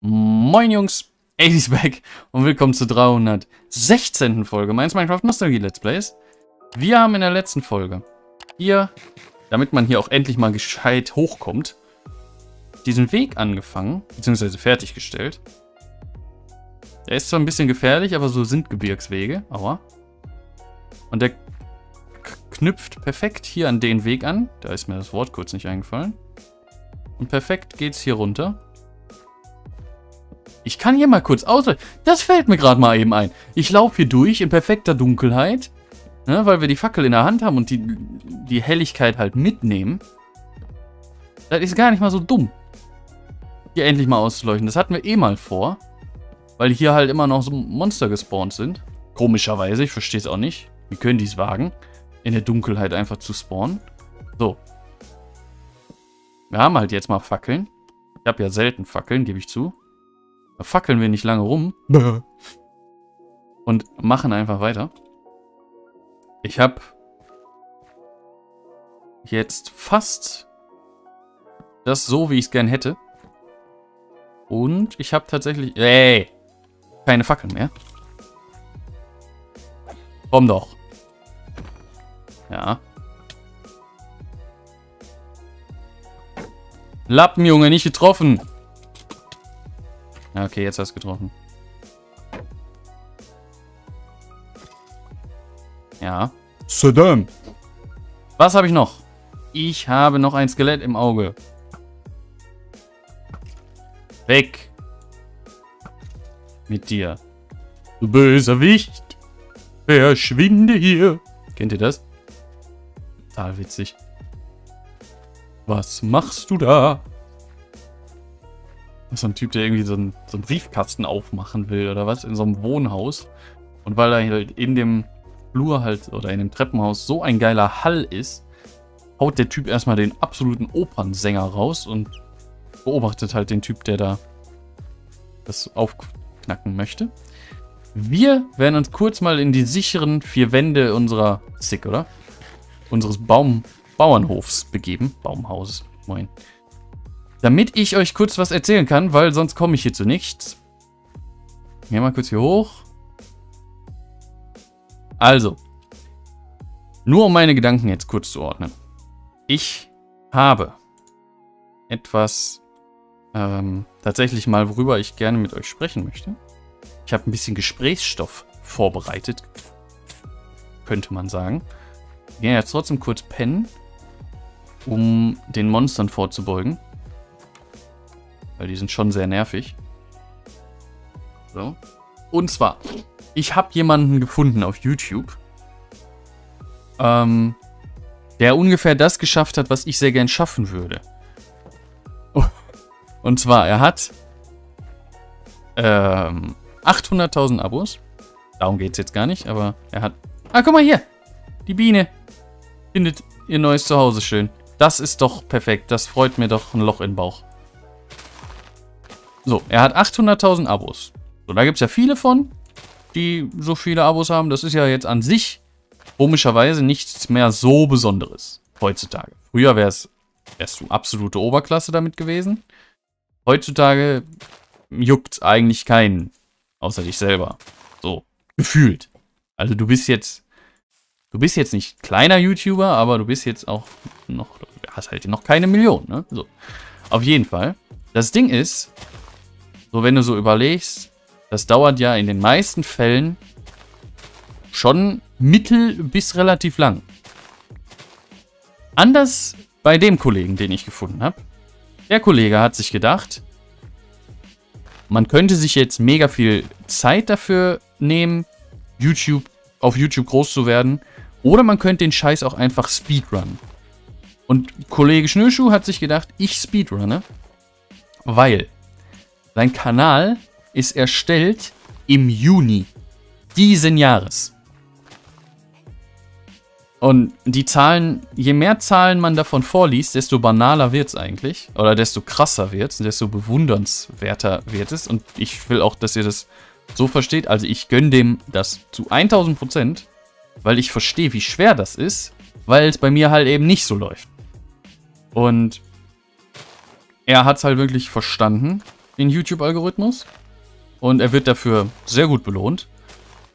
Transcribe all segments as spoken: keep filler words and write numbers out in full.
Moin Jungs, eighties back und willkommen zur dreihundertsechzehnten Folge meines Minecraft Nostalgie Let's Plays. Wir haben in der letzten Folge hier, damit man hier auch endlich mal gescheit hochkommt, diesen Weg angefangen, beziehungsweise fertiggestellt. Der ist zwar ein bisschen gefährlich, aber so sind Gebirgswege, aua. Und der knüpft perfekt hier an den Weg an, da ist mir das Wort kurz nicht eingefallen. Und perfekt geht's hier runter. Ich kann hier mal kurz aus... Das fällt mir gerade mal eben ein. Ich laufe hier durch in perfekter Dunkelheit, ne, weil wir die Fackel in der Hand haben und die, die Helligkeit halt mitnehmen. Das ist gar nicht mal so dumm, hier endlich mal auszuleuchten. Das hatten wir eh mal vor, weil hier halt immer noch so Monster gespawnt sind. Komischerweise, ich verstehe es auch nicht. Wie können die es wagen, in der Dunkelheit einfach zu spawnen? So. Wir haben halt jetzt mal Fackeln. Ich habe ja selten Fackeln, gebe ich zu. Da fackeln wir nicht lange rum. Und machen einfach weiter. Ich habe jetzt fast das so, wie ich es gern hätte. Und ich habe tatsächlich... Ey! Keine Fackeln mehr. Komm doch. Ja. Lappen, Junge, nicht getroffen. Okay, jetzt hast du getroffen. Ja. Saddam. Was habe ich noch? Ich habe noch ein Skelett im Auge. Weg. Mit dir. Du böser Wicht. Verschwinde hier. Kennt ihr das? Total witzig. Was machst du da? So ein Typ, der irgendwie so einen, so einen Briefkasten aufmachen will oder was, in so einem Wohnhaus. Und weil er halt in dem Flur halt oder in dem Treppenhaus so ein geiler Hall ist, haut der Typ erstmal den absoluten Opernsänger raus und beobachtet halt den Typ, der da das aufknacken möchte. Wir werden uns kurz mal in die sicheren vier Wände unserer Zick, oder? Unseres Baum Bauernhofs begeben. Baumhaus, moin. Damit ich euch kurz was erzählen kann, weil sonst komme ich hier zu nichts. Gehen wir mal kurz hier hoch. Also, nur um meine Gedanken jetzt kurz zu ordnen. Ich habe etwas ähm, tatsächlich mal, worüber ich gerne mit euch sprechen möchte. Ich habe ein bisschen Gesprächsstoff vorbereitet, könnte man sagen. Wir gehen jetzt trotzdem kurz pennen, um den Monstern vorzubeugen. Weil die sind schon sehr nervig. So. Und zwar, ich habe jemanden gefunden auf YouTube, ähm, der ungefähr das geschafft hat, was ich sehr gern schaffen würde. Und zwar, er hat ähm, achthunderttausend Abos. Darum geht es jetzt gar nicht, aber er hat... Ah, guck mal hier! Die Biene findet ihr neues Zuhause schön. Das ist doch perfekt. Das freut mir doch ein Loch in den Bauch. So, er hat achthunderttausend Abos. So, da gibt es ja viele von, die so viele Abos haben. Das ist ja jetzt an sich komischerweise nichts mehr so Besonderes heutzutage. Früher wär's, wärst du absolute Oberklasse damit gewesen. Heutzutage juckt's eigentlich keinen, außer dich selber. So, gefühlt. Also du bist jetzt, du bist jetzt nicht kleiner YouTuber, aber du bist jetzt auch noch, du hast halt noch keine Million, ne? So, auf jeden Fall. Das Ding ist... So, wenn du so überlegst, das dauert ja in den meisten Fällen schon mittel bis relativ lang. Anders bei dem Kollegen, den ich gefunden habe. Der Kollege hat sich gedacht, man könnte sich jetzt mega viel Zeit dafür nehmen, YouTube, auf YouTube groß zu werden. Oder man könnte den Scheiß auch einfach speedrunnen. Und Kollege Schnürschuh hat sich gedacht, ich speedrunne, weil... Sein Kanal ist erstellt im Juni diesen Jahres. Und die Zahlen, je mehr Zahlen man davon vorliest, desto banaler wird es eigentlich. Oder desto krasser wird es, desto bewundernswerter wird es. Und ich will auch, dass ihr das so versteht. Also ich gönne dem das zu tausend Prozent, weil ich verstehe, wie schwer das ist, weil es bei mir halt eben nicht so läuft. Und er hat es halt wirklich verstanden. den YouTube-Algorithmus. Und er wird dafür sehr gut belohnt.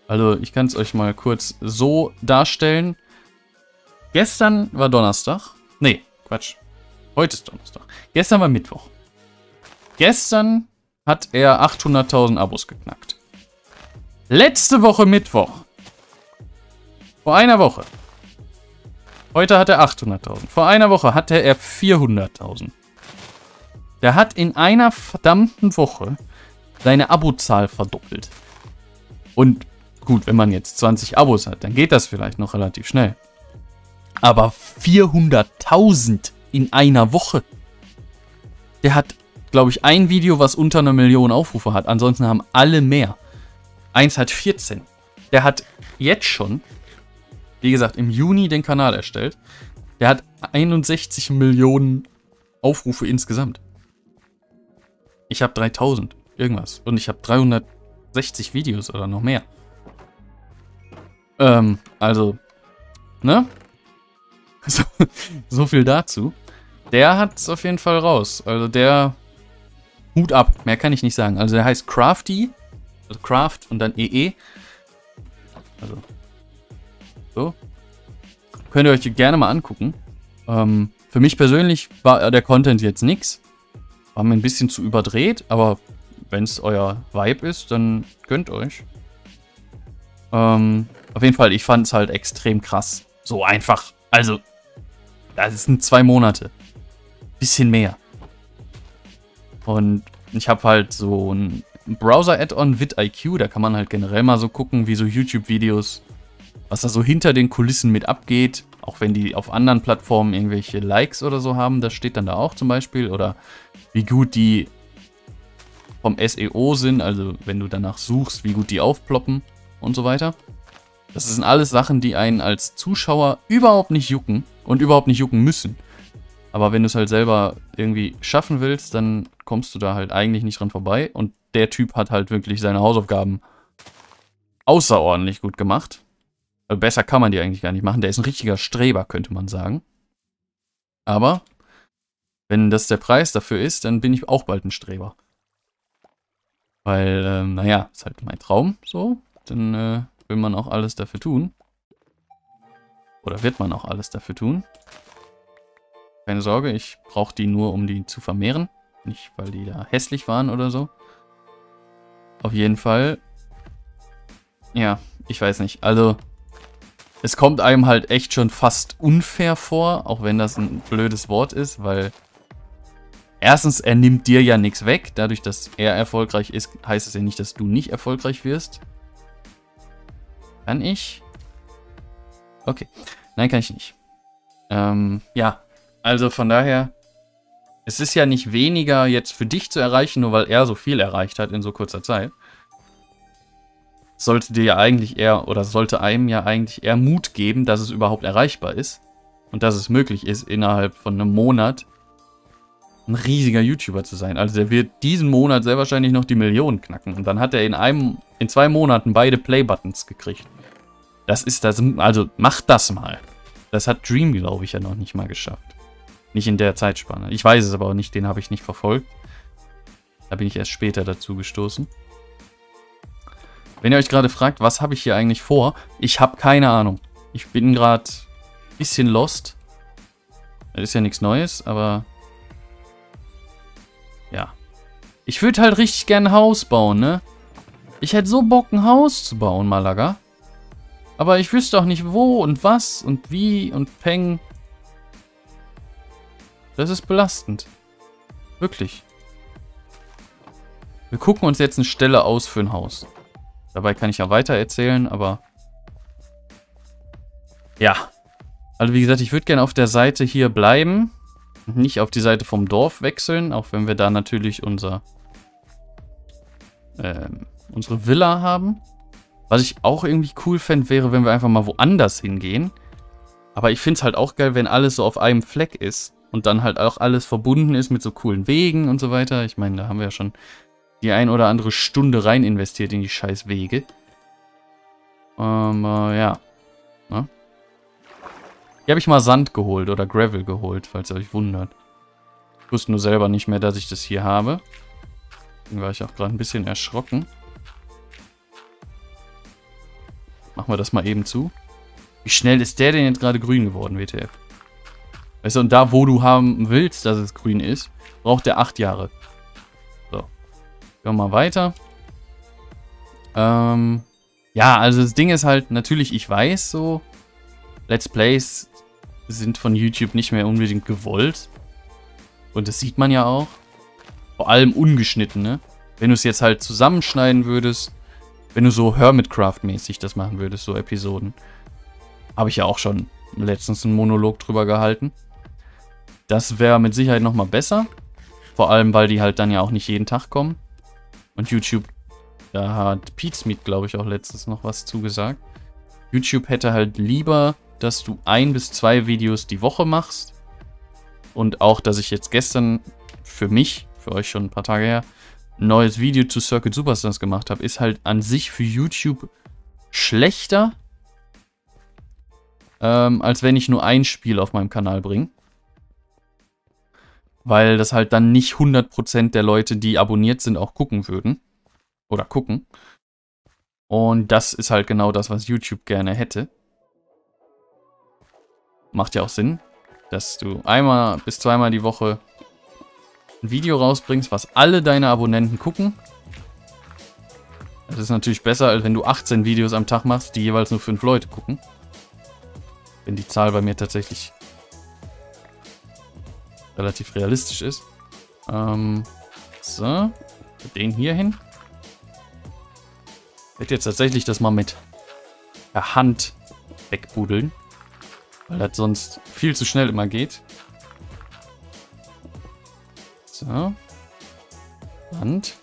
Also ich kann es euch mal kurz so darstellen. Gestern war Donnerstag. Nee, Quatsch. Heute ist Donnerstag. Gestern war Mittwoch. Gestern hat er achthunderttausend Abos geknackt. Letzte Woche Mittwoch. Vor einer Woche. Heute hat er achthunderttausend. Vor einer Woche hatte er vierhunderttausend. Der hat in einer verdammten Woche seine Abozahl verdoppelt. Und gut, wenn man jetzt zwanzig Abos hat, dann geht das vielleicht noch relativ schnell. Aber vierhunderttausend in einer Woche. Der hat, glaube ich, ein Video, was unter einer Million Aufrufe hat. Ansonsten haben alle mehr. Eins hat vierzehn. Der hat jetzt schon, wie gesagt, im Juni den Kanal erstellt. Der hat einundsechzig Millionen Aufrufe insgesamt. Ich habe dreitausend irgendwas. Und ich habe dreihundertsechzig Videos oder noch mehr. Ähm, also, ne? So, so viel dazu. Der hat es auf jeden Fall raus. Also der, Hut ab, mehr kann ich nicht sagen. Also der heißt Crafty, also Craft und dann E E. Also, so. Könnt ihr euch gerne mal angucken. Ähm, für mich persönlich war der Content jetzt nix. War mir ein bisschen zu überdreht, aber wenn es euer Vibe ist, dann gönnt euch. Ähm, auf jeden Fall, ich fand es halt extrem krass. So einfach, also... Das sind zwei Monate. Bisschen mehr. Und ich habe halt so ein Browser-Add-on VidIQ. Da kann man halt generell mal so gucken, wie so YouTube-Videos, was da so hinter den Kulissen mit abgeht. Auch wenn die auf anderen Plattformen irgendwelche Likes oder so haben. Das steht dann da auch zum Beispiel. Oder wie gut die vom S E O sind. Also wenn du danach suchst, wie gut die aufploppen und so weiter. Das sind alles Sachen, die einen als Zuschauer überhaupt nicht jucken und überhaupt nicht jucken müssen. Aber wenn du es halt selber irgendwie schaffen willst, dann kommst du da halt eigentlich nicht dran vorbei. Und der Typ hat halt wirklich seine Hausaufgaben außerordentlich gut gemacht. Also besser kann man die eigentlich gar nicht machen. Der ist ein richtiger Streber, könnte man sagen. Aber wenn das der Preis dafür ist, dann bin ich auch bald ein Streber. Weil, ähm, naja, ist halt mein Traum so. Dann, äh, will man auch alles dafür tun. Oder wird man auch alles dafür tun. Keine Sorge, ich brauche die nur, um die zu vermehren. Nicht, weil die da hässlich waren oder so. Auf jeden Fall. Ja, ich weiß nicht. Also, es kommt einem halt echt schon fast unfair vor, auch wenn das ein blödes Wort ist, weil erstens, er nimmt dir ja nichts weg. Dadurch, dass er erfolgreich ist, heißt es ja nicht, dass du nicht erfolgreich wirst. Kann ich? Okay. Nein, kann ich nicht. Ähm, ja. Also von daher, es ist ja nicht weniger jetzt für dich zu erreichen, nur weil er so viel erreicht hat in so kurzer Zeit. Sollte dir ja eigentlich eher, oder sollte einem ja eigentlich eher Mut geben, dass es überhaupt erreichbar ist. Und dass es möglich ist, innerhalb von einem Monat ein riesiger YouTuber zu sein. Also der wird diesen Monat sehr wahrscheinlich noch die Millionen knacken. Und dann hat er in einem, in zwei Monaten beide Play-Buttons gekriegt. Das ist das, also macht das mal. Das hat Dream, glaube ich, ja noch nicht mal geschafft. Nicht in der Zeitspanne. Ich weiß es aber auch nicht, den habe ich nicht verfolgt. Da bin ich erst später dazu gestoßen. Wenn ihr euch gerade fragt, was habe ich hier eigentlich vor? Ich habe keine Ahnung. Ich bin gerade ein bisschen lost. Das ist ja nichts Neues, aber... Ja. Ich würde halt richtig gerne ein Haus bauen, ne? Ich hätte so Bock, ein Haus zu bauen, Malaga. Aber ich wüsste auch nicht, wo und was und wie und Peng. Das ist belastend. Wirklich. Wir gucken uns jetzt eine Stelle aus für ein Haus. Dabei kann ich ja weiter erzählen, aber... Ja. Also wie gesagt, ich würde gerne auf der Seite hier bleiben. Nicht auf die Seite vom Dorf wechseln, auch wenn wir da natürlich unser, ähm, unsere Villa haben. Was ich auch irgendwie cool fände, wäre, wenn wir einfach mal woanders hingehen. Aber ich finde es halt auch geil, wenn alles so auf einem Fleck ist und dann halt auch alles verbunden ist mit so coolen Wegen und so weiter. Ich meine, da haben wir ja schon die ein oder andere Stunde rein investiert in die scheiß Wege. Ähm, äh, ja. Na? Hier habe ich mal Sand geholt oder Gravel geholt, falls ihr euch wundert. Ich wusste nur selber nicht mehr, dass ich das hier habe. Deswegen war ich auch gerade ein bisschen erschrocken. Machen wir das mal eben zu. Wie schnell ist der denn jetzt gerade grün geworden, W T F? Weißt du, und da, wo du haben willst, dass es grün ist, braucht der acht Jahre. So. Gehen wir mal weiter. Ähm, ja, also das Ding ist halt, natürlich, ich weiß so, Let's Plays sind von YouTube nicht mehr unbedingt gewollt. Und das sieht man ja auch. Vor allem ungeschnitten, ne? Wenn du es jetzt halt zusammenschneiden würdest, wenn du so Hermitcraft-mäßig das machen würdest, so Episoden. Habe ich ja auch schon letztens einen Monolog drüber gehalten. Das wäre mit Sicherheit nochmal besser. Vor allem, weil die halt dann ja auch nicht jeden Tag kommen. Und YouTube, da hat Pizmeet, glaube ich, auch letztens noch was zugesagt. YouTube hätte halt lieber, dass du ein bis zwei Videos die Woche machst. Und auch, dass ich jetzt gestern für mich, für euch schon ein paar Tage her, ein neues Video zu Circuit Superstars gemacht habe, ist halt an sich für YouTube schlechter, Ähm, als wenn ich nur ein Spiel auf meinem Kanal bringe. Weil das halt dann nicht hundert Prozent der Leute, die abonniert sind, auch gucken würden. Oder gucken. Und das ist halt genau das, was YouTube gerne hätte. Macht ja auch Sinn, dass du einmal bis zweimal die Woche ein Video rausbringst, was alle deine Abonnenten gucken. Das ist natürlich besser, als wenn du achtzehn Videos am Tag machst, die jeweils nur fünf Leute gucken. Wenn die Zahl bei mir tatsächlich relativ realistisch ist. Ähm, so, den hier hin. Ich werde jetzt tatsächlich das mal mit der Hand wegbudeln, weil das sonst viel zu schnell immer geht. So, Hand.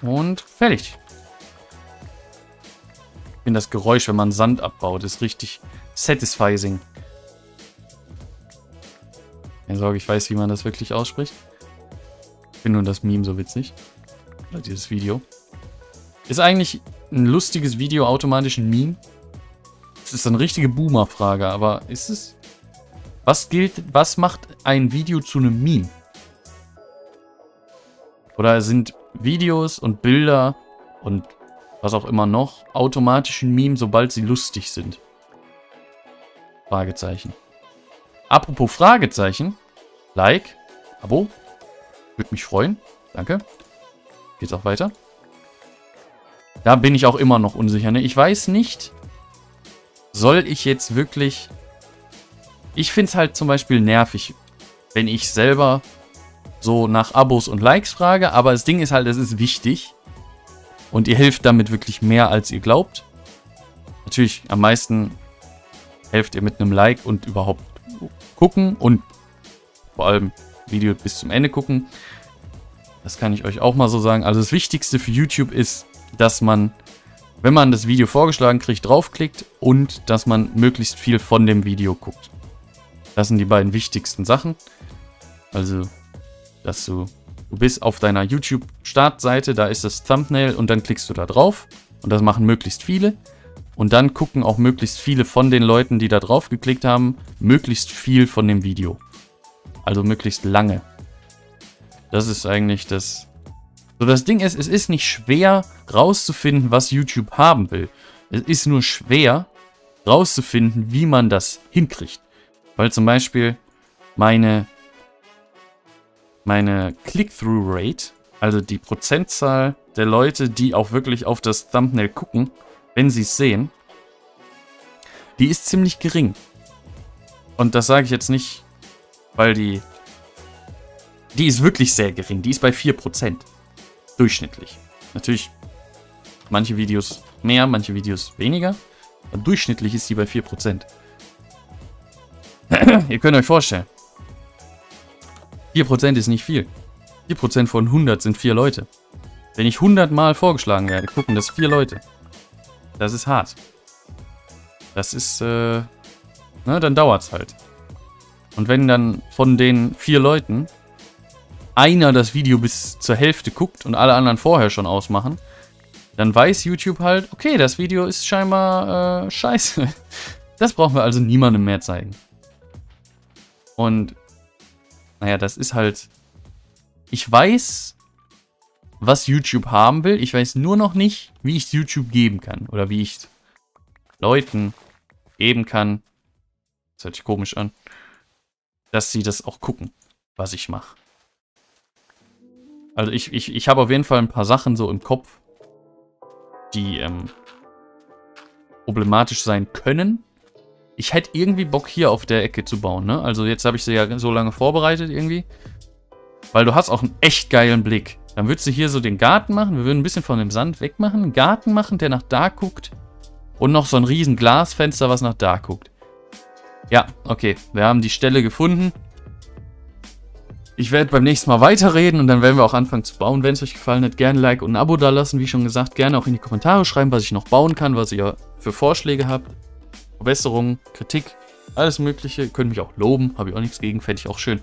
Und fertig. Das Geräusch, wenn man Sand abbaut, ist richtig satisfying. Keine Sorge, ich weiß, wie man das wirklich ausspricht. Ich finde nur das Meme so witzig. Oder dieses Video. Ist eigentlich ein lustiges Video automatisch ein Meme? Das ist eine richtige Boomer-Frage, aber ist es? Was gilt, was macht ein Video zu einem Meme? Oder sind Videos und Bilder und was auch immer noch, automatisch ein Meme, sobald sie lustig sind? Fragezeichen. Apropos Fragezeichen. Like, Abo. Würde mich freuen. Danke. Geht's auch weiter. Da bin ich auch immer noch unsicher, ne? Ich weiß nicht, soll ich jetzt wirklich... Ich find's halt zum Beispiel nervig, wenn ich selber so nach Abos und Likes frage. Aber das Ding ist halt, es ist wichtig. Und ihr helft damit wirklich mehr, als ihr glaubt. Natürlich, am meisten helft ihr mit einem Like und überhaupt gucken. Und vor allem Video bis zum Ende gucken. Das kann ich euch auch mal so sagen. Also das Wichtigste für YouTube ist, dass man, wenn man das Video vorgeschlagen kriegt, draufklickt. Und dass man möglichst viel von dem Video guckt. Das sind die beiden wichtigsten Sachen. Also, dass du... Du bist auf deiner YouTube-Startseite, da ist das Thumbnail und dann klickst du da drauf. Und das machen möglichst viele. Und dann gucken auch möglichst viele von den Leuten, die da drauf geklickt haben, möglichst viel von dem Video. Also möglichst lange. Das ist eigentlich das... So, das Ding ist, es ist nicht schwer rauszufinden, was YouTube haben will. Es ist nur schwer rauszufinden, wie man das hinkriegt. Weil zum Beispiel meine... meine Click-Through-Rate, also die Prozentzahl der Leute, die auch wirklich auf das Thumbnail gucken, wenn sie es sehen, die ist ziemlich gering. Und das sage ich jetzt nicht, weil die... Die ist wirklich sehr gering. Die ist bei vier Prozent. Durchschnittlich. Natürlich manche Videos mehr, manche Videos weniger. Aber durchschnittlich ist die bei vier Prozent. Ihr könnt euch vorstellen, vier Prozent ist nicht viel. vier Prozent von hundert sind vier Leute. Wenn ich hundert Mal vorgeschlagen werde, gucken das vier Leute. Das ist hart. Das ist, äh, ne, dann dauert's halt. Und wenn dann von den vier Leuten einer das Video bis zur Hälfte guckt und alle anderen vorher schon ausmachen, dann weiß YouTube halt, okay, das Video ist scheinbar, äh, scheiße. Das brauchen wir also niemandem mehr zeigen. Und naja, das ist halt Ich weiß, was YouTube haben will. Ich weiß nur noch nicht, wie ich es YouTube geben kann. Oder wie ich es Leuten geben kann. Das hört sich komisch an. Dass sie das auch gucken, was ich mache. Also ich, ich, ich habe auf jeden Fall ein paar Sachen so im Kopf, die ähm, problematisch sein können. Ich hätte irgendwie Bock, hier auf der Ecke zu bauen, ne? Also jetzt habe ich sie ja so lange vorbereitet irgendwie. Weil du hast auch einen echt geilen Blick. Dann würdest du hier so den Garten machen. Wir würden ein bisschen von dem Sand wegmachen. Einen Garten machen, der nach da guckt. Und noch so ein riesen Glasfenster, was nach da guckt. Ja, okay. Wir haben die Stelle gefunden. Ich werde beim nächsten Mal weiterreden und dann werden wir auch anfangen zu bauen. Wenn es euch gefallen hat, gerne ein Like und ein Abo dalassen. Wie schon gesagt, gerne auch in die Kommentare schreiben, was ich noch bauen kann, was ihr für Vorschläge habt. Verbesserungen, Kritik, alles Mögliche. Könnt mich auch loben, habe ich auch nichts gegen, fände ich auch schön.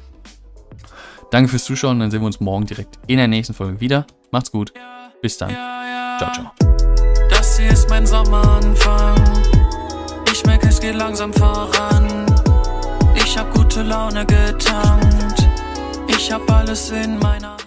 Danke fürs Zuschauen, dann sehen wir uns morgen direkt in der nächsten Folge wieder. Macht's gut, bis dann. Ciao, ciao. Das hier ist mein Sommeranfang. Ich merke, es geht langsam voran. Ich hab gute Laune getankt. Ich hab alles in meiner...